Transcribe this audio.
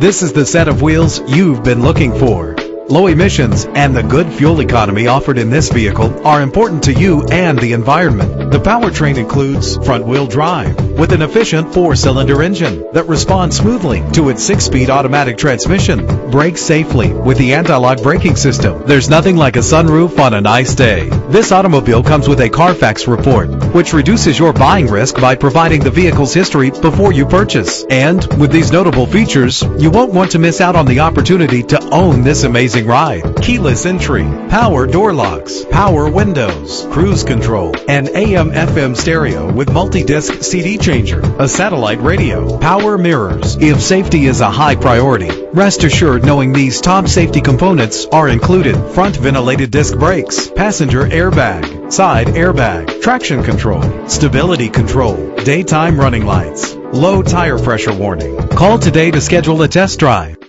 This is the set of wheels you've been looking for. Low emissions and the good fuel economy offered in this vehicle are important to you and the environment. The powertrain includes front-wheel drive with an efficient four-cylinder engine that responds smoothly to its six-speed automatic transmission. Brake safely with the anti-lock braking system. There's nothing like a sunroof on a nice day. This automobile comes with a Carfax report, which reduces your buying risk by providing the vehicle's history before you purchase. And with these notable features, you won't want to miss out on the opportunity to own this amazing ride. Keyless entry, power door locks, power windows, cruise control, an AM/FM stereo with multi-disc CD changer, a satellite radio, power mirrors. If safety is a high priority, rest assured knowing these top safety components are included: front ventilated disc brakes, passenger airbag, side airbag, traction control, stability control, daytime running lights, low tire pressure warning. Call today to schedule a test drive.